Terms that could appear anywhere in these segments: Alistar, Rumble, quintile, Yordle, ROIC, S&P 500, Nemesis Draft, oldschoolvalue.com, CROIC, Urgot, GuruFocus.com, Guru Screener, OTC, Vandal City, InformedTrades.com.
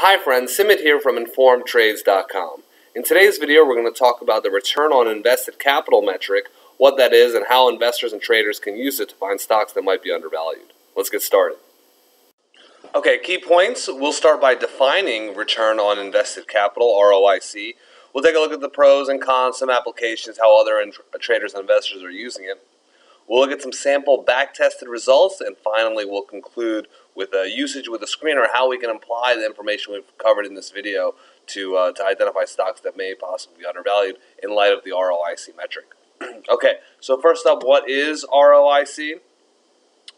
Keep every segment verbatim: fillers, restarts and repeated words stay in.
Hi friends, Simit here from Informed Trades dot com. In today's video we're going to talk about the return on invested capital metric, what that is, and how investors and traders can use it to find stocks that might be undervalued. Let's get started. Okay, key points. We'll start by defining return on invested capital, R O I C. We'll take a look at the pros and cons, some applications, how other traders and investors are using it. We'll look at some sample back-tested results, and finally we'll conclude with a usage with a screener, how we can apply the information we've covered in this video to, uh, to identify stocks that may possibly be undervalued in light of the R O I C metric. Okay, so first up, what is R O I C?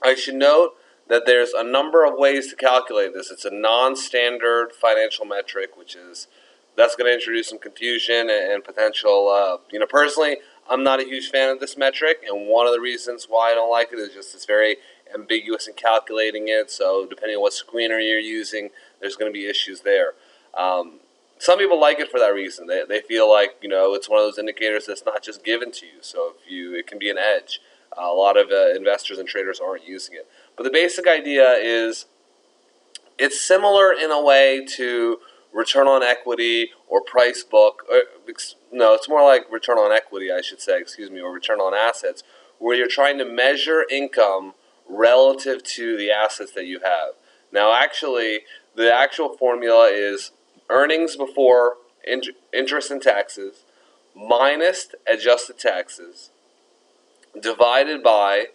I should note that there's a number of ways to calculate this. It's a non-standard financial metric, which is, that's going to introduce some confusion and, and potential, uh, you know, personally, I'm not a huge fan of this metric, and one of the reasons why I don't like it is just it's very ambiguous in calculating it, so depending on what screener you're using, there's going to be issues there. Um, some people like it for that reason. They, they feel like, you know, it's one of those indicators that's not just given to you, so if you, it can be an edge. Uh, a lot of uh, investors and traders aren't using it. But the basic idea is it's similar in a way to return on equity or price book. Or, no, it's more like return on equity, I should say, excuse me, or return on assets, where you're trying to measure income relative to the assets that you have. Now, actually, the actual formula is earnings before in interest and taxes minus adjusted taxes divided by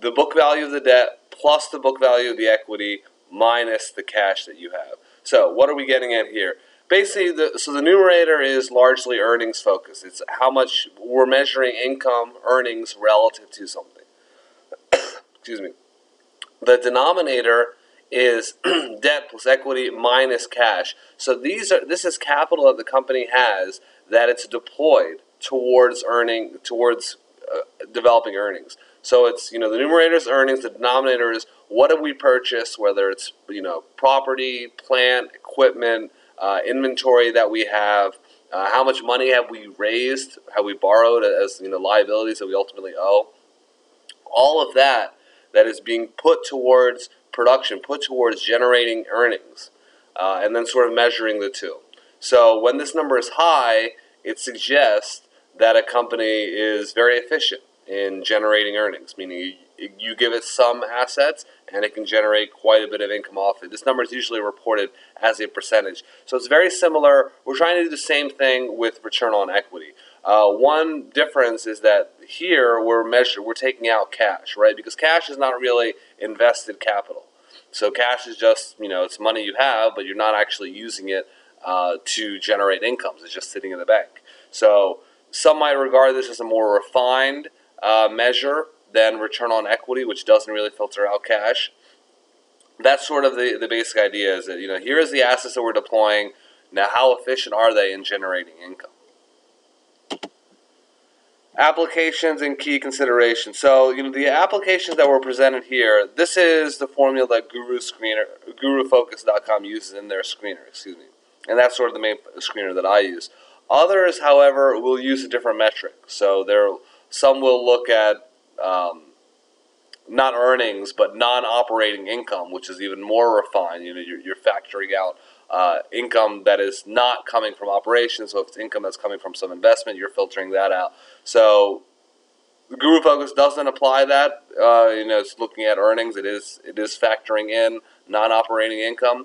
the book value of the debt plus the book value of the equity minus the cash that you have. So what are we getting at here? Basically, the, so the numerator is largely earnings focused. It's how much we're measuring income, earnings, relative to something. Excuse me. The denominator is debt plus equity minus cash. So these are this is capital that the company has that it's deployed towards earning towards uh, developing earnings. So it's, you know, the numerator is earnings, the denominator is what have we purchased, whether it's, you know, property, plant, equipment, uh, inventory that we have, uh, how much money have we raised, have we borrowed as, you know, liabilities that we ultimately owe. All of that that is being put towards production, put towards generating earnings, uh, and then sort of measuring the two. So when this number is high, it suggests that a company is very efficient in generating earnings, meaning you, you give it some assets and it can generate quite a bit of income off it. This number is usually reported as a percentage. So it's very similar. We're trying to do the same thing with return on equity. Uh, one difference is that here we're measured, we're taking out cash, right? Because cash is not really invested capital. So cash is just, you know, it's money you have, but you're not actually using it uh, to generate incomes. It's just sitting in the bank. So some might regard this as a more refined Uh, measure than return on equity, which doesn't really filter out cash. That's sort of the, the basic idea, is that, you know, here is the assets that we're deploying. Now, how efficient are they in generating income? Applications and key considerations. So, you know, the applications that were presented here, this is the formula that Guru Screener, Guru Focus dot com uses in their screener, excuse me. And that's sort of the main screener that I use. Others, however, will use a different metric. So they're Some will look at um, not earnings, but non-operating income, which is even more refined. You know, you're, you're factoring out uh, income that is not coming from operations. So if it's income that's coming from some investment, you're filtering that out. So Guru Focus doesn't apply that. Uh, you know, it's looking at earnings. It is it is factoring in non-operating income.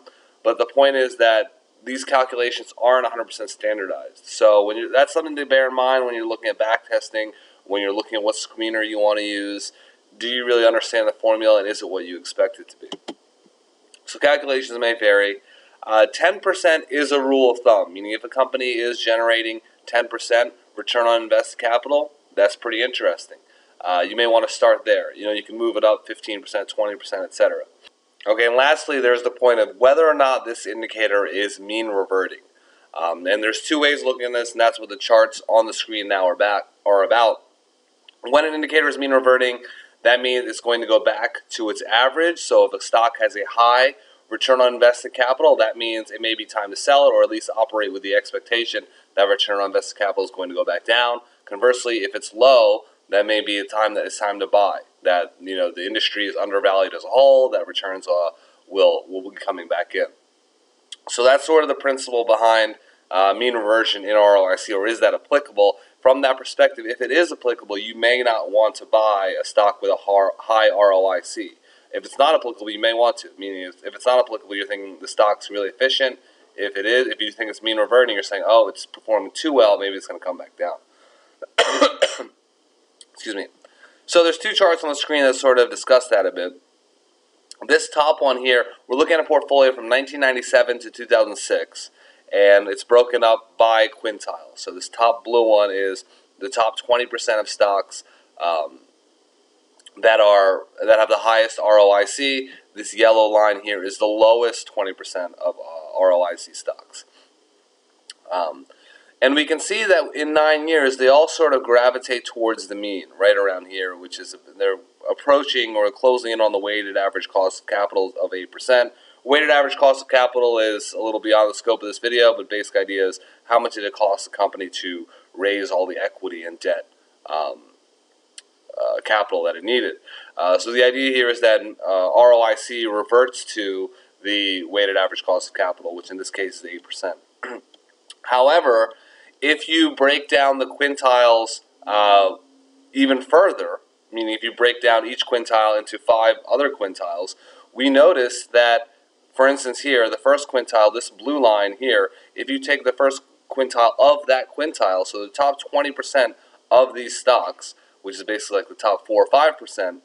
But the point is that these calculations aren't one hundred percent standardized. So when you're, that's something to bear in mind when you're looking at back testing. When you're looking at what screener you want to use, do you really understand the formula, and is it what you expect it to be? So calculations may vary. Uh, ten percent is a rule of thumb, meaning if a company is generating ten percent return on invested capital, that's pretty interesting. Uh, you may want to start there. You know, you can move it up fifteen percent, twenty percent, et cetera. Okay, and lastly, there's the point of whether or not this indicator is mean reverting. Um, and there's two ways looking at this, and that's what the charts on the screen now are, back, are about. When an indicator is mean reverting, that means it's going to go back to its average. So if a stock has a high return on invested capital, that means it may be time to sell it, or at least operate with the expectation that return on invested capital is going to go back down. Conversely, if it's low, that may be a time that it's time to buy, that, you know, the industry is undervalued as a whole, that returns uh, will, will be coming back in. So that's sort of the principle behind uh, mean reversion in R O I C, or is that applicable? From that perspective, if it is applicable, you may not want to buy a stock with a high R O I C. If it's not applicable, you may want to, meaning if it's not applicable, you're thinking the stock's really efficient. If it is, if you think it's mean reverting, you're saying, oh, it's performing too well, maybe it's going to come back down. Excuse me. So there's two charts on the screen that sort of discuss that a bit. This top one here, we're looking at a portfolio from nineteen ninety-seven to two thousand six, and it's broken up by quintile. So this top blue one is the top twenty percent of stocks um, that are that have the highest R O I C. This yellow line here is the lowest twenty percent of uh, R O I C stocks. Um, and we can see that in nine years, they all sort of gravitate towards the mean, right around here, which is they're approaching or closing in on the weighted average cost of capital of eight percent. Weighted average cost of capital is a little beyond the scope of this video, but basic idea is how much did it cost the company to raise all the equity and debt um, Uh, capital that it needed. Uh, so the idea here is that uh, R O I C reverts to the weighted average cost of capital, which in this case is eight percent. However, if you break down the quintiles uh, even further, meaning if you break down each quintile into five other quintiles, we notice that, for instance here, the first quintile, this blue line here, if you take the first quintile of that quintile, so the top twenty percent of these stocks, which is basically like the top four or five percent,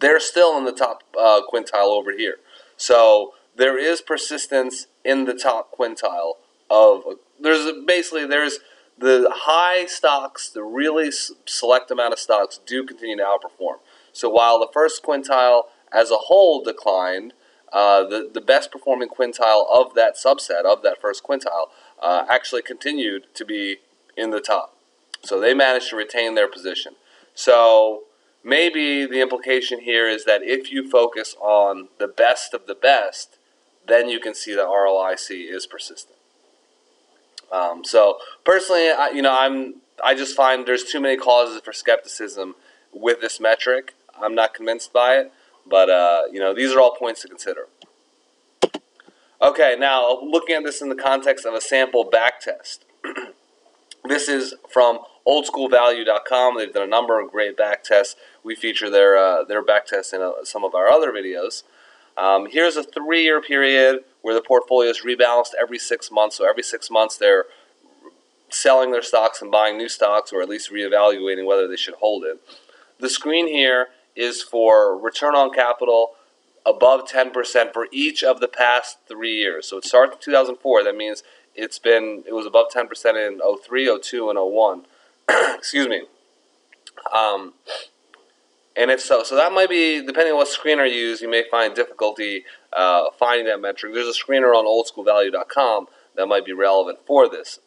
they're still in the top uh, quintile over here. So there is persistence in the top quintile of, there's a, basically there's the high stocks, the really select amount of stocks do continue to outperform. So while the first quintile as a whole declined, uh, the, the best performing quintile of that subset, of that first quintile, uh, actually continued to be in the top. So they managed to retain their position. So maybe the implication here is that if you focus on the best of the best, then you can see that R O I C is persistent. Um, so personally, I, you know, I'm I just find there's too many causes for skepticism with this metric. I'm not convinced by it, but uh, you know, these are all points to consider. Okay, now looking at this in the context of a sample back test. This is from old school value dot com. They've done a number of great back tests. We feature their uh, their back tests in uh, some of our other videos. Um, here's a three-year period where the portfolio is rebalanced every six months. So every six months they're selling their stocks and buying new stocks, or at least reevaluating whether they should hold it. The screen here is for return on capital above ten percent for each of the past three years. So it starts in two thousand four. That means it's been, it was above ten percent in oh three, oh two, and oh one. Excuse me. Um, and if so, so that might be, depending on what screener you use, you may find difficulty uh, finding that metric. There's a screener on old school value dot com that might be relevant for this.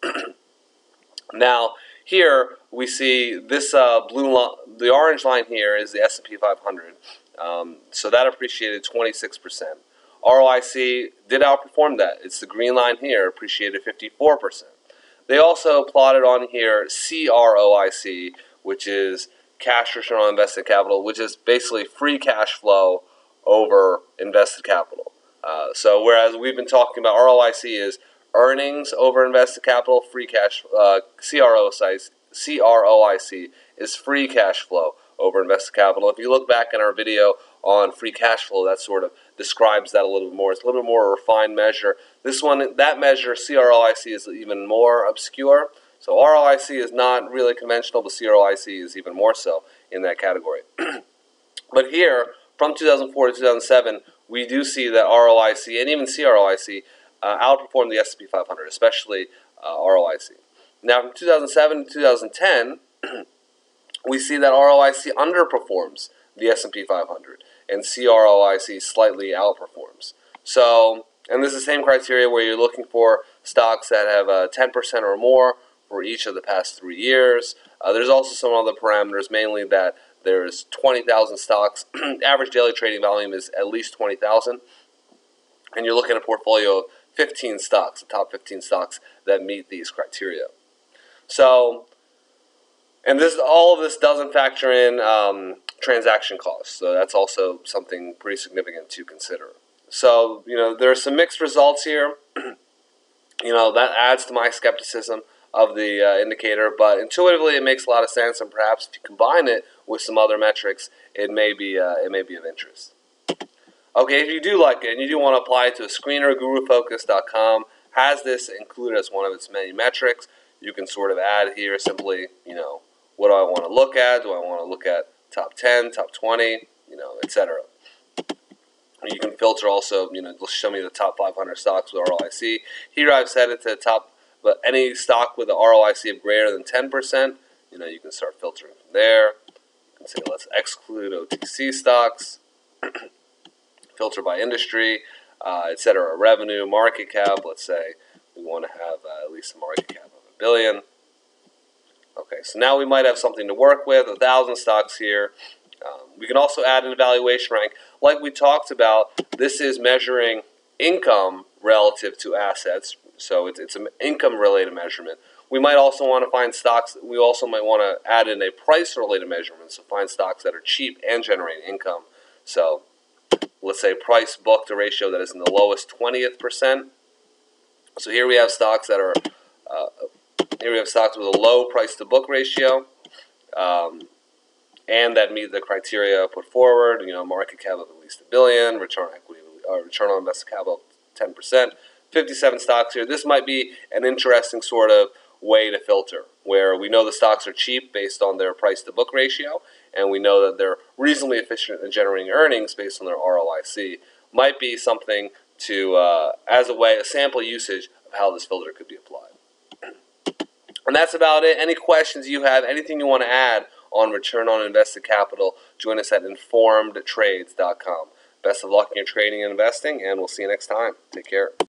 Now, here we see this uh, blue line, the orange line here is the S and P five hundred. Um, so that appreciated twenty-six percent. R O I C did outperform that. It's the green line here, appreciated fifty-four percent. They also plotted on here C R O I C, which is cash return on invested capital, which is basically free cash flow over invested capital. Uh, so whereas we've been talking about R O I C is earnings over invested capital, free cash, uh, C R O I C is free cash flow over invested capital. If you look back in our video on free cash flow, that sort of describes that a little bit more. It's a little bit more refined measure. This one, that measure, C R O I C, is even more obscure. So R O I C is not really conventional, but C R O I C is even more so in that category. But here, from two thousand four to two thousand seven, we do see that R O I C and even C R O I C uh, outperformed the S and P five hundred, especially uh, R O I C. Now, from two thousand seven to two thousand ten, we see that R O I C underperforms the S and P five hundred, and C R O I C slightly outperforms. So, and this is the same criteria where you're looking for stocks that have uh, ten percent or more for each of the past three years. Uh, there's also some other parameters, mainly that there's twenty thousand stocks. Average daily trading volume is at least twenty thousand. And you're looking at a portfolio of fifteen stocks, the top fifteen stocks that meet these criteria. So, and this, all of this doesn't factor in um, transaction costs, so that's also something pretty significant to consider. So, you know, there are some mixed results here. you know, that adds to my skepticism of the uh, indicator, but intuitively it makes a lot of sense, and perhaps if you combine it with some other metrics, it may be uh, it may be of interest. Okay, if you do like it and you do want to apply it to a screener, Guru Focus dot com has this included as one of its many metrics. You can sort of add here simply, you know, what do I want to look at? Do I want to look at top ten, top twenty, you know, et cetera. You can filter also, you know, it'll show me the top five hundred stocks with R O I C. Here I've set it to the top, but any stock with an R O I C of greater than ten percent, you know, you can start filtering from there. You can say let's exclude O T C stocks, filter by industry, uh, et cetera. Revenue, market cap, let's say we want to have uh, at least a market cap of a billion. Okay, so now we might have something to work with, a thousand stocks here. Um, we can also add an evaluation rank. Like we talked about, this is measuring income relative to assets, so it's, it's an income-related measurement. We might also want to find stocks, we also might want to add in a price-related measurement, so find stocks that are cheap and generating income. So let's say price book to ratio that is in the lowest twentieth percent. So here we have stocks that are, uh, here we have stocks with a low price to book ratio. Um, and that meet the criteria put forward, you know, market cap of at least a billion, return equity, or return on invested capital ten percent, fifty-seven stocks here. This might be an interesting sort of way to filter, where we know the stocks are cheap based on their price-to-book ratio, and we know that they're reasonably efficient in generating earnings based on their R O I C. Might be something to, uh, as a way, a sample usage of how this filter could be applied. And that's about it. Any questions you have, anything you want to add on return on invested capital, join us at Informed Trades dot com. Best of luck in your trading and investing, and we'll see you next time. Take care.